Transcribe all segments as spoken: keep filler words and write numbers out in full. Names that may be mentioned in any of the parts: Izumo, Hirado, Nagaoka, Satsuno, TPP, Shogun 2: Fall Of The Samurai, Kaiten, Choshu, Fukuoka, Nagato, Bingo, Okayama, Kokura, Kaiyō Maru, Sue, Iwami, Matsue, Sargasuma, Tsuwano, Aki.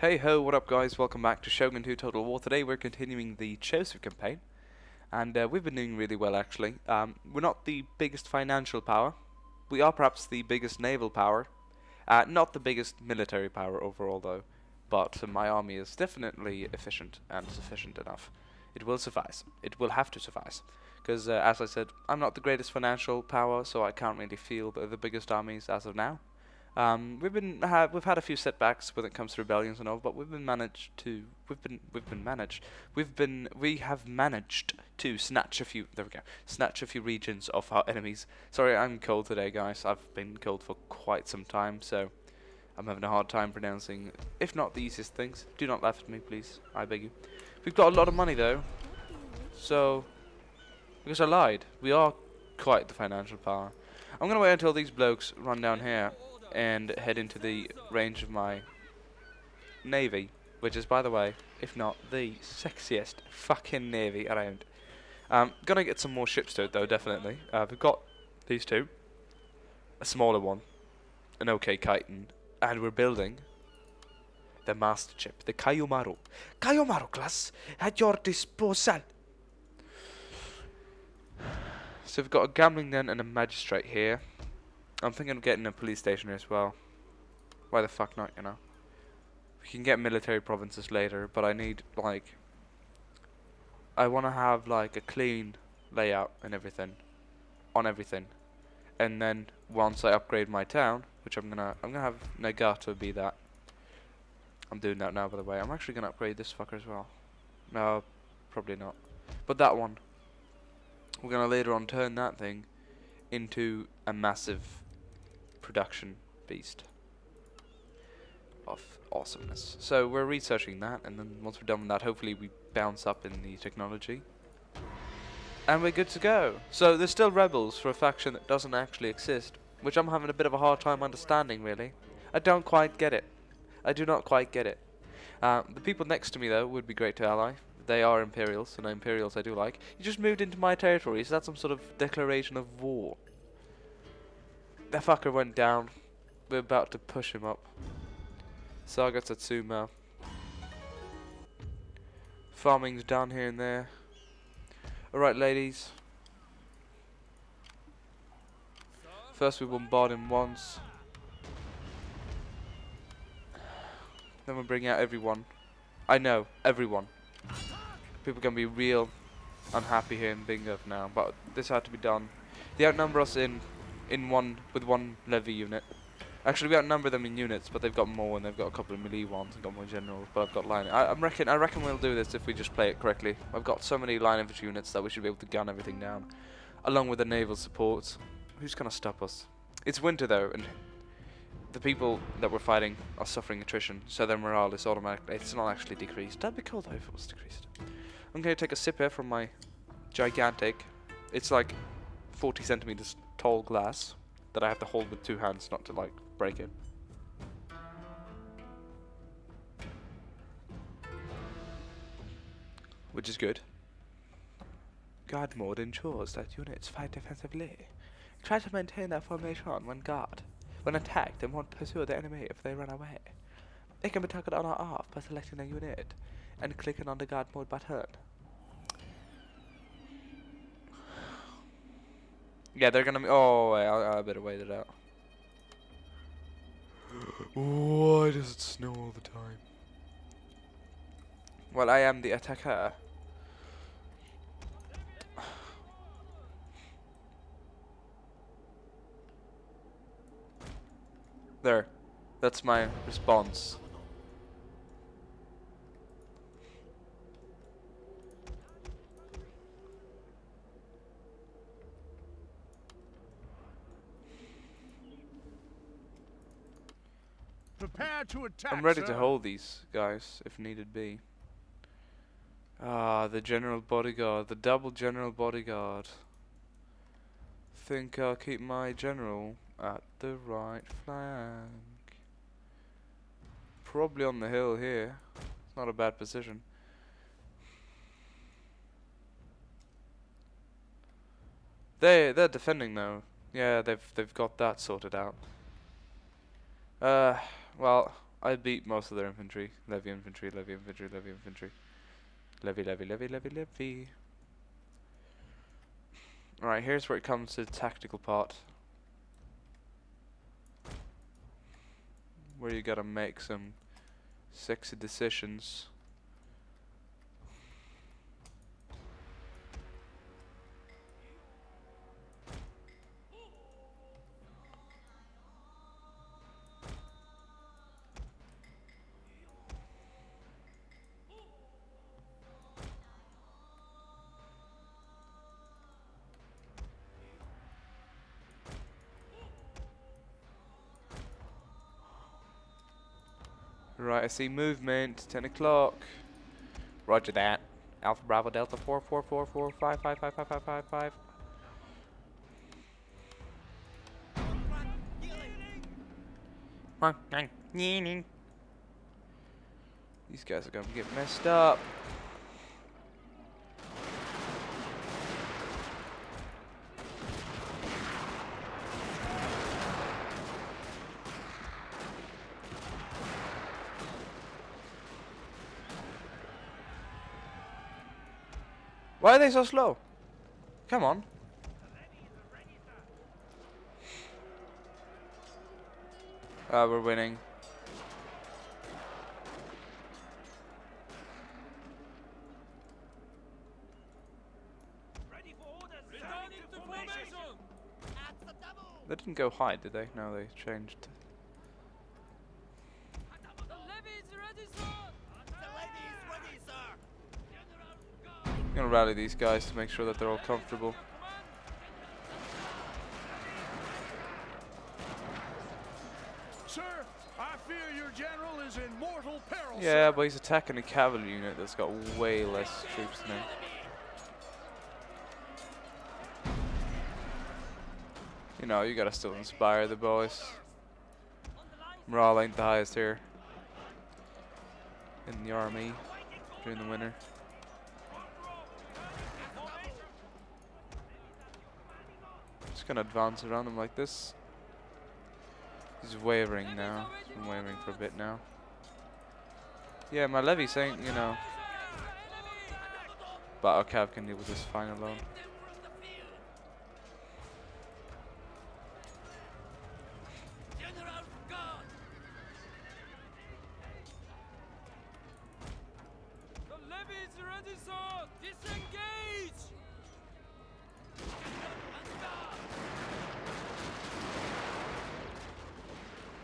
Hey ho, what up guys, welcome back to Shogun two Total War. Today we're continuing the Choshu campaign, and uh, we've been doing really well actually. Um, we're not the biggest financial power, we are perhaps the biggest naval power, uh, not the biggest military power overall though, but my army is definitely efficient and sufficient enough. It will suffice, it will have to suffice, because uh, as I said, I'm not the greatest financial power, so I can't really field the biggest armies as of now. Um, we've been ha we've had a few setbacks when it comes to rebellions and all, but we've been managed to we've been we've been managed we've been we have managed to snatch a few there we go snatch a few regions off our enemies. Sorry, I'm cold today, guys. I've been cold for quite some time, so I'm having a hard time pronouncing, if not the easiest things. Do not laugh at me, please. I beg you. We've got a lot of money though, so because I lied, we are quite the financial power. I'm gonna wait until these blokes run down here and head into the range of my navy, which is, by the way, if not the sexiest fucking navy around. Um, gonna get some more ships to it though, definitely. Uh, we've got these two, a smaller one, an okay Kaiten, and we're building the master ship, the Kaiyō Maru. Kaiyō Maru class at your disposal. So we've got a gambling den and a magistrate here. I'm thinking of getting a police station here as well. Why the fuck not, you know? We can get military provinces later, but I need, like... I want to have, like, a clean layout and everything. On everything. And then, once I upgrade my town, which I'm gonna... I'm gonna have Nagato be that. I'm doing that now, by the way. I'm actually gonna upgrade this fucker as well. No, probably not. But that one. We're gonna later on turn that thing into a massive... production beast of awesomeness. So we're researching that, and then once we're done with that, hopefully we bounce up in the technology and we're good to go. So there's still rebels for a faction that doesn't actually exist, which I'm having a bit of a hard time understanding really. I don't quite get it. I do not quite get it. Uh, the people next to me though would be great to ally. They are Imperials, and Imperials I do like. You just moved into my territory, so that's some sort of declaration of war. That fucker went down. We're about to push him up. Sargasuma. Farming's down here and there. Alright, ladies. First we bombard him once. Then we bring out everyone. I know, everyone. People can be real unhappy here in Bingo now, but this had to be done. They outnumber us in... in one, with one levy unit. Actually, we outnumber them in units, but they've got more, and they've got a couple of melee ones, and got more generals, but I've got line. I, I reckon I reckon we'll do this if we just play it correctly. I've got so many line infantry units that we should be able to gun everything down, along with the naval support. Who's gonna stop us? It's winter though, and the people that we're fighting are suffering attrition, so their morale is automatically, it's not actually decreased. That'd be cool though if it was decreased. I'm gonna take a sip here from my gigantic, it's like forty centimeters tall glass that I have to hold with two hands not to like break it. Which is good. Guard mode ensures that units fight defensively. Try to maintain their formation when guard. When attacked, they won't pursue the enemy if they run away. It can be toggled on or off by selecting a unit and clicking on the guard mode button. Yeah, they're gonna... Oh, wait, I, I better wait it out. Why does it snow all the time? Well, I am the attacker. There. That's my response. To attack, I'm ready sir. to hold these guys if needed be. Ah, the general bodyguard, the double general bodyguard. Think I'll keep my general at the right flank. Probably on the hill here. It's not a bad position. They they're defending though. Yeah, they've they've got that sorted out. Uh. Well, I beat most of their infantry. Levy infantry, levy infantry, levy infantry. Levy, levy, levy, levy, levy. Alright, here's where it comes to the tactical part. Where you gotta make some sexy decisions. Right, I see movement, ten o'clock. Roger that. Alpha Bravo Delta four four four four five five five five five five. These guys are gonna get messed up. Why are they so slow? Come on. Ah, uh, we're winning. Ready for orders. Returning to formation. At the double. They didn't go high, did they? No, they changed. The levy is ready, sir. The levy is ready, sir. I'm gonna rally these guys to make sure that they're all comfortable. Sir, I fear your general is in mortal peril. Yeah, sir. But he's attacking a cavalry unit that's got way less troops than him. You know, you gotta still inspire the boys. Morale ain't the highest here in the army during the winter. Gonna advance around him like this. He's wavering now. He's been wavering for a bit now. Yeah, my levy's saying, you know. But our cav can deal with this fine alone.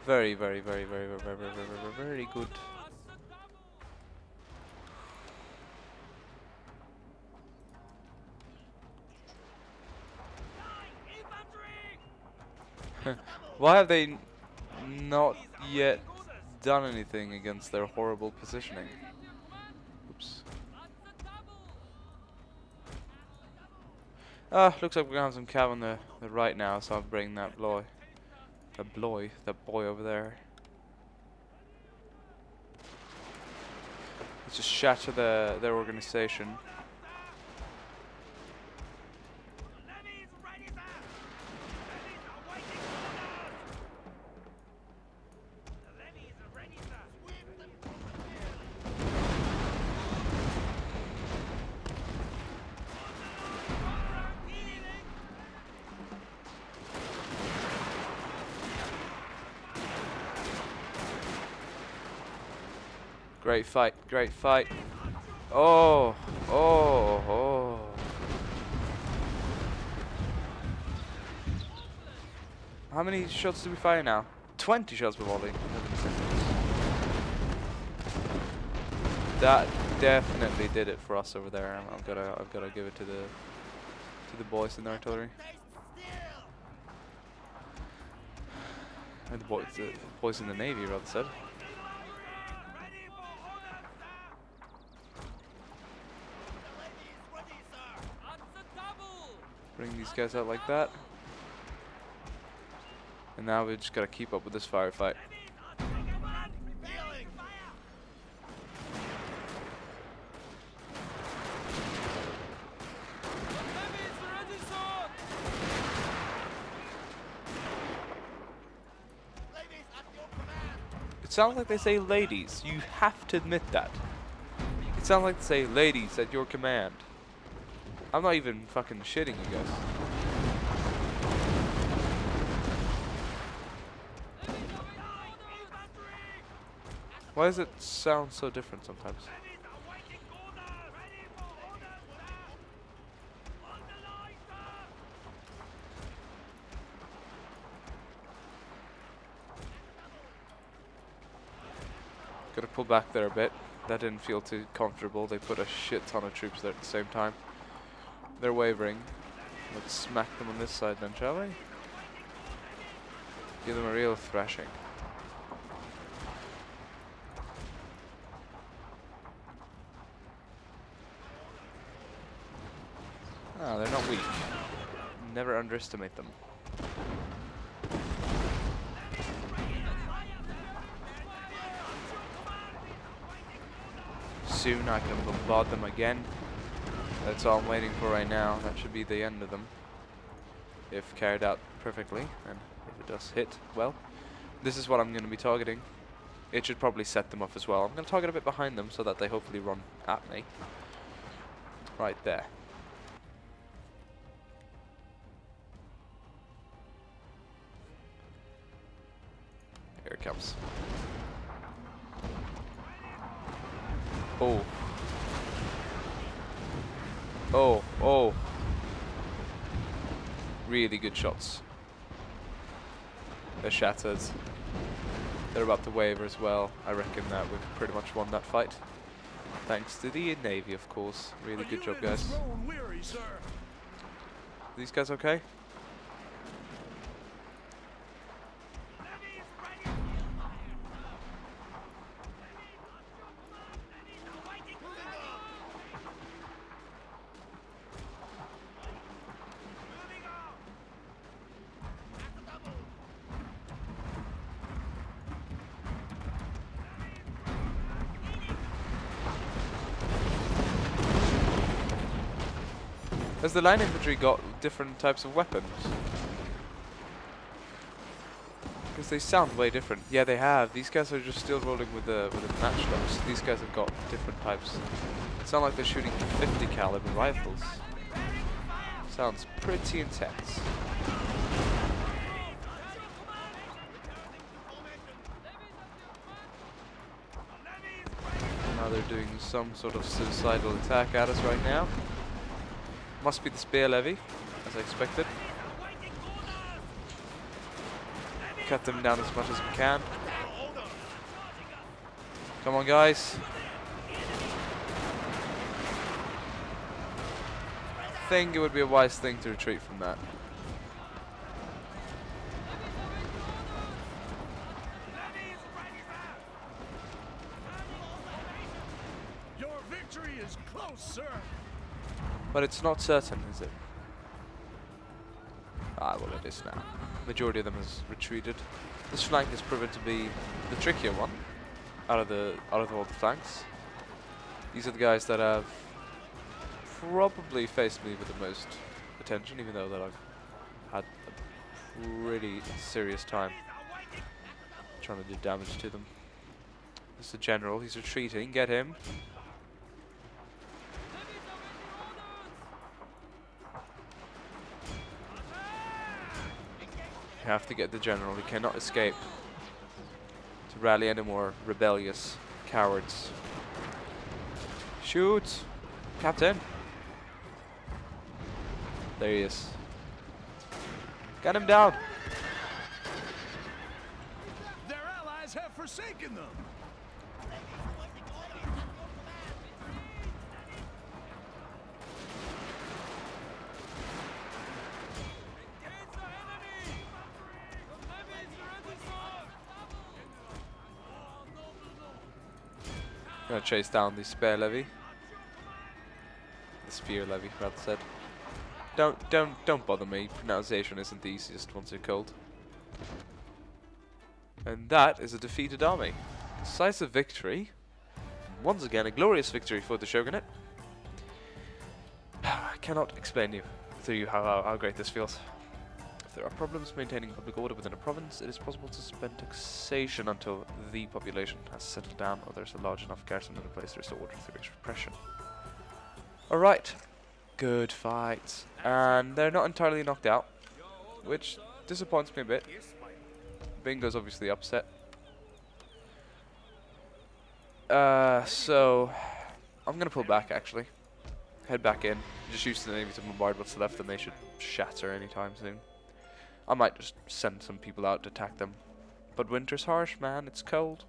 Very, very, very, very, very, very, very, very, very good. Why have they not yet done anything against their horrible positioning? Oops. Ah, looks like we're gonna have some cav on the, the right now, so I'll bring that boy. The boy, the boy over there. Let's just shatter the, their organization. Great fight, great fight. Oh, oh, oh. How many shots did we fire now? twenty shots per volley. That definitely did it for us over there. I've got to, I've got to give it to the, to the boys in the artillery. And the boys, the boys in the navy, rather said. Bring these guys out like that. And now we just gotta keep up with this firefight. It's sounds like they say ladies. You have to admit that. It sounds like they say ladies at your command. I'm not even fucking shitting you guys. Why does it sound so different sometimes? Gotta pull back there a bit. That didn't feel too comfortable. They put a shit ton of troops there at the same time. They're wavering. Let's smack them on this side then, shall we? Give them a real thrashing. Ah, they're not weak. Never underestimate them. Soon I can bombard them again. That's all I'm waiting for right now. That should be the end of them. If carried out perfectly, and if it does hit, well. This is what I'm going to be targeting. It should probably set them off as well. I'm going to target a bit behind them so that they hopefully run at me. Right there. Here it comes. Oh. Oh, oh. Really good shots. They're shattered. They're about to waver as well. I reckon that we've pretty much won that fight. Thanks to the Navy, of course. Really good job, guys. Weary, sir. Are these guys okay? Has the line infantry got different types of weapons? Because they sound way different. Yeah, they have. These guys are just still rolling with the with the matchlocks. These guys have got different types. It sounds like they're shooting fifty caliber rifles. Sounds pretty intense. Now they're doing some sort of suicidal attack at us right now. Must be the spear levy, as I expected. Cut them down as much as we can. Come on, guys. I think it would be a wise thing to retreat from that. Your victory is close, sir. But it's not certain, is it? Ah, well it is now. Majority of them has retreated. This flank has proven to be the trickier one out of the out of all the flanks. These are the guys that have probably faced me with the most attention, even though that I've had a pretty serious time trying to do damage to them. This is the general. He's retreating. Get him. Have to get the general. He cannot escape to rally any more rebellious cowards. Shoot, Captain. There he is. Got him down. Their allies have forsaken them. Gonna chase down the spear levy. The spear levy, rather said. Don't, don't, don't bother me. Pronunciation isn't the easiest once you're cold. And that is a defeated army. Decisive victory. Once again, a glorious victory for the Shogunate. I cannot explain you, to you how, how, how great this feels. there are problems maintaining public order within a province, it is possible to suspend taxation until the population has settled down or there's a large enough garrison in place to restore order through repression. Alright, good fight. And they're not entirely knocked out, which disappoints me a bit. Bingo's obviously upset. Uh, so, I'm gonna pull back actually. Head back in. Just use the navy to bombard what's left and they should shatter anytime soon. I might just send some people out to attack them. But winter's harsh, man. It's cold.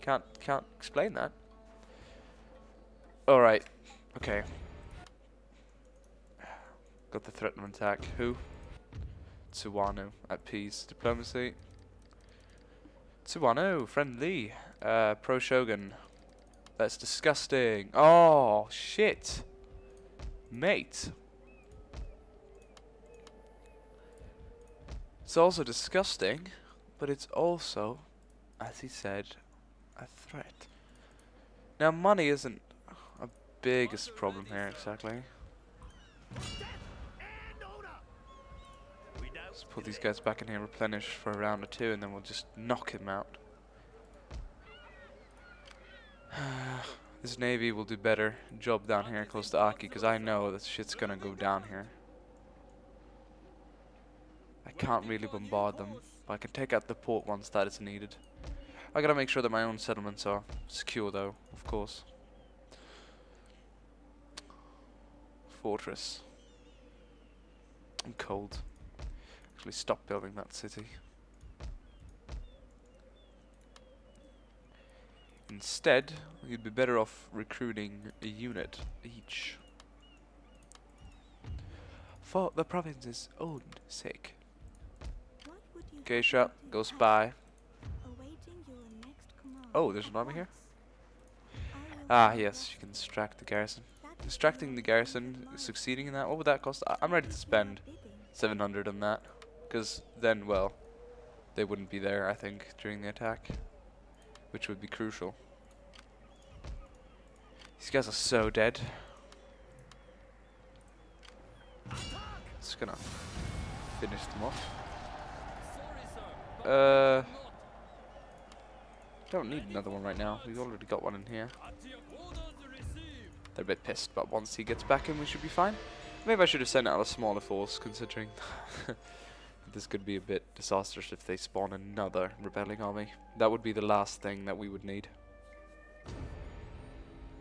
Can't can't explain that. Alright. Okay. Got the threat of an attack. Who? Tsuwano. At peace. Diplomacy. Tsuwano. Friendly. Uh, pro Shogun. That's disgusting. Oh, shit. Mate. It's also disgusting, but it's also, as he said, a threat. Now, money isn't a biggest problem here, exactly. Let's put these guys back in here, replenish for a round or two, and then we'll just knock him out. This navy will do better job down here close to Aki, because I know that shit's gonna go down here. I can't really bombard them, but I can take out the port once that is needed. I gotta make sure that my own settlements are secure though, of course. Fortress. I'm cold. Actually stop building that city. Instead, you'd be better off recruiting a unit each. For the province's own sake. Geisha, go spy. Oh, there's an army here? Ah, yes, you can distract the garrison. Distracting the garrison, succeeding in that, what would that cost? I I'm ready to spend seven hundred on that. Because then, well, they wouldn't be there, I think, during the attack. Which would be crucial. These guys are so dead. Just gonna finish them off. Uh, don't need another one right now. We've already got one in here. They're a bit pissed, but once he gets back in, we should be fine. Maybe I should have sent out a smaller force, considering this could be a bit disastrous if they spawn another rebelling army. That would be the last thing that we would need.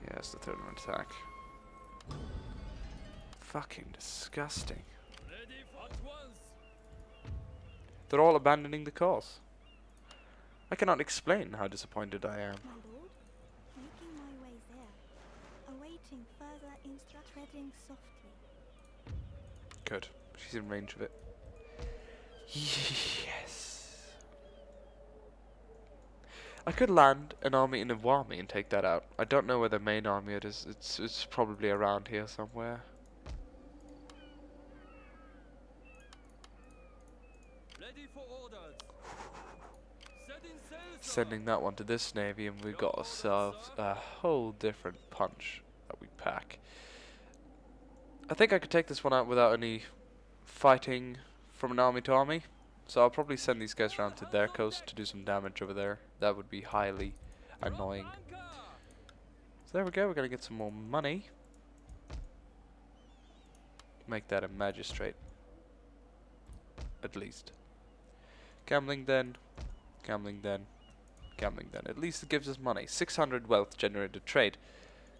Yeah, it's the third one attack. Fucking disgusting. They're all abandoning the cause. I cannot explain how disappointed I am. Good. She's in range of it. Yes. I could land an army in Iwami and take that out. I don't know where the main army it is. It's it's probably around here somewhere. Ready for orders. Sending that one to this navy, and we got ourselves a whole different punch that we pack. I think I could take this one out without any fighting. From an army to army, so I'll probably send these guys around to their coast to do some damage over there. That would be highly annoying. So there we go, we're gonna get some more money. Make that a magistrate. At least. Gambling den, gambling den, gambling den. At least it gives us money. six hundred wealth generated trade.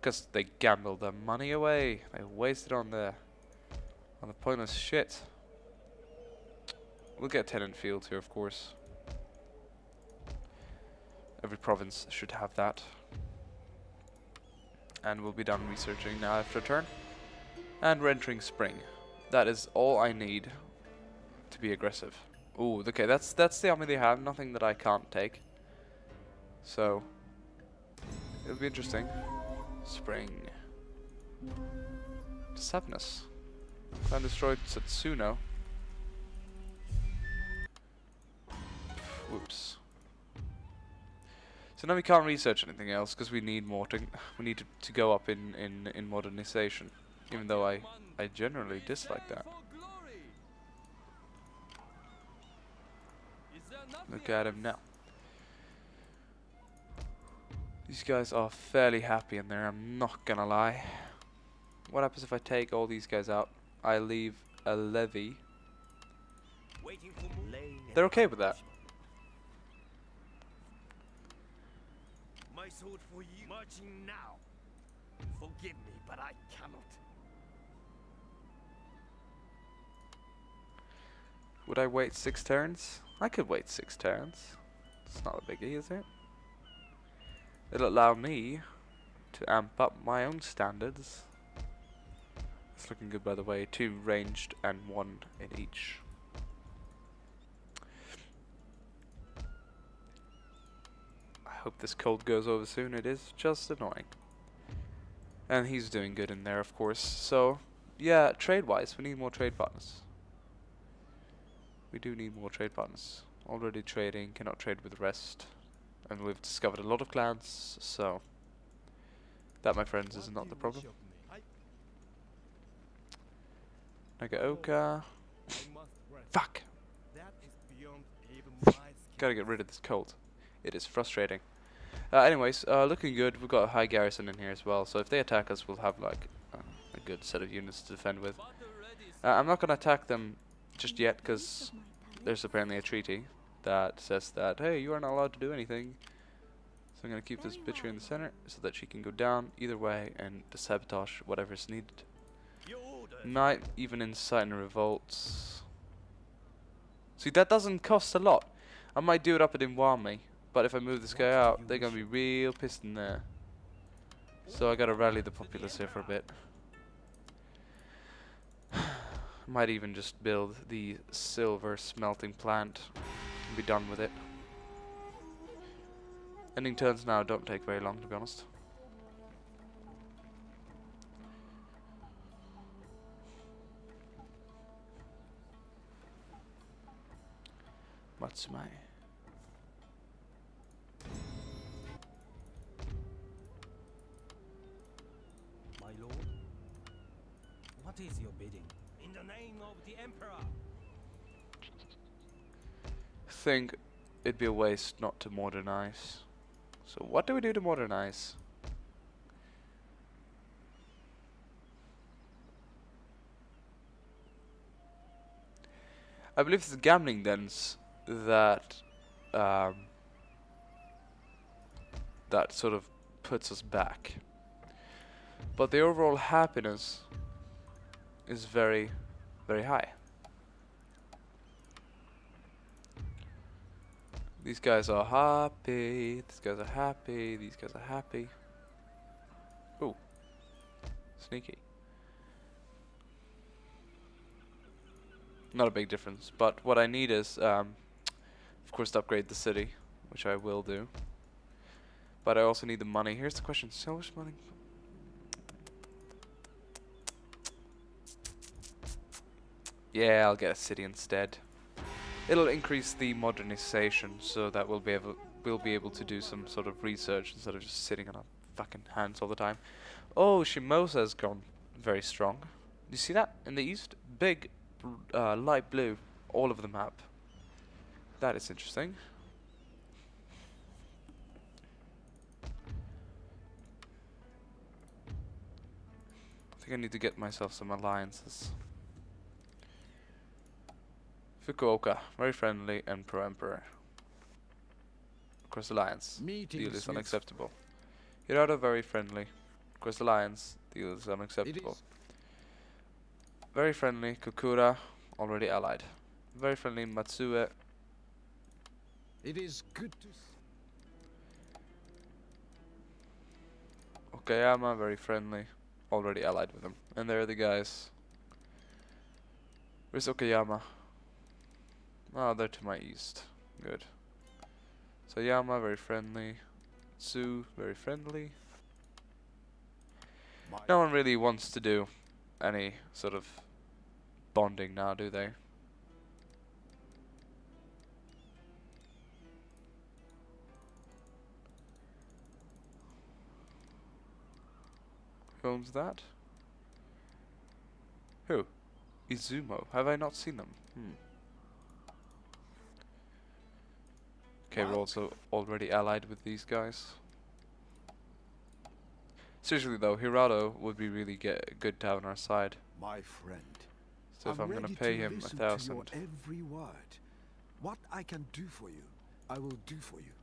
Because they gambled their money away. They wasted on the, on the pointless shit. We'll get tenant fields here, of course. Every province should have that. And we'll be done researching now after a turn. And we're entering spring. That is all I need to be aggressive. Ooh, okay, that's that's the army they have. Nothing that I can't take. So, it'll be interesting. Spring. Sadness. Plan destroyed Satsuno. Whoops. So now we can't research anything else because we need more to we need to, to go up in, in, in modernization. Even though I, I generally dislike that. Look at him now. These guys are fairly happy in there, I'm not gonna lie. What happens if I take all these guys out? I leave a levy. They're okay with that. My sword for you. Marching now. Forgive me, but I cannot. Would I wait six turns? I could wait six turns. It's not a biggie, is it? It'll allow me to amp up my own standards. It's looking good, by the way. Two ranged and one in each. I hope this cold goes over soon. It is just annoying. And he's doing good in there, of course. So, yeah, trade-wise, we need more trade partners. We do need more trade partners. Already trading, cannot trade with the rest. And we've discovered a lot of clans, so that, my friends, is not the problem. Nagaoka. Fuck! Gotta get rid of this cold. It is frustrating. Uh, anyways, uh, looking good. We've got a high garrison in here as well, so if they attack us, we'll have like uh, a good set of units to defend with. Uh, I'm not gonna attack them just yet, because there's apparently a treaty that says that, hey, you are not allowed to do anything. So I'm going to keep this bitch here in the center so that she can go down either way and sabotage whatever's needed. Not even inciting revolts. See, that doesn't cost a lot. I might do it up at Iwami, but if I move this guy out, they're going to be real pissed in there. So I got to rally the populace here for a bit. Might even just build the silver smelting plant. Be done with it. Ending turns now don't take very long, to be honest. Matsue. My lord, what is your bidding? In the name of the emperor. Think it'd be a waste not to modernize. So what do we do to modernize? I believe it's the gambling dens that um, that sort of puts us back, but the overall happiness is very, very high. These guys are happy, these guys are happy, these guys are happy. Ooh. Sneaky. Not a big difference, but what I need is, um, of course, to upgrade the city, which I will do. But I also need the money. Here's the question, so much money. Yeah, I'll get a city instead. It'll increase the modernization, so that we'll be able we'll be able to do some sort of research instead of just sitting on our fucking hands all the time. Oh, Shimosa's gone very strong. You see that in the east? Big uh, light blue all over the map. That is interesting. I think I need to get myself some alliances. Fukuoka, very friendly and pro-emperor. Cross alliance, deal is unacceptable. Hirado, very friendly. Cross alliance, deal is unacceptable. Very friendly, Kokura, already allied. Very friendly, Matsue. It is good to see. Okayama, very friendly, already allied with him. And there are the guys. Where's Okayama? Oh, they're to my east. Good. So Yama, very friendly. Sue, very friendly. My no one really wants to do any sort of bonding now, do they? Who owns that? Who? Izumo. Have I not seen them? Hmm. Okay, we're also already allied with these guys. Seriously though, Hirado would be really get good to have on our side. My friend. So if I'm, I'm gonna pay to him a thousand. Every word. What I can do for you, I will do for you.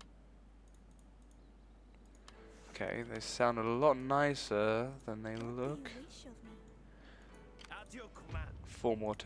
Okay, they sound a lot nicer than they look. Four more turns.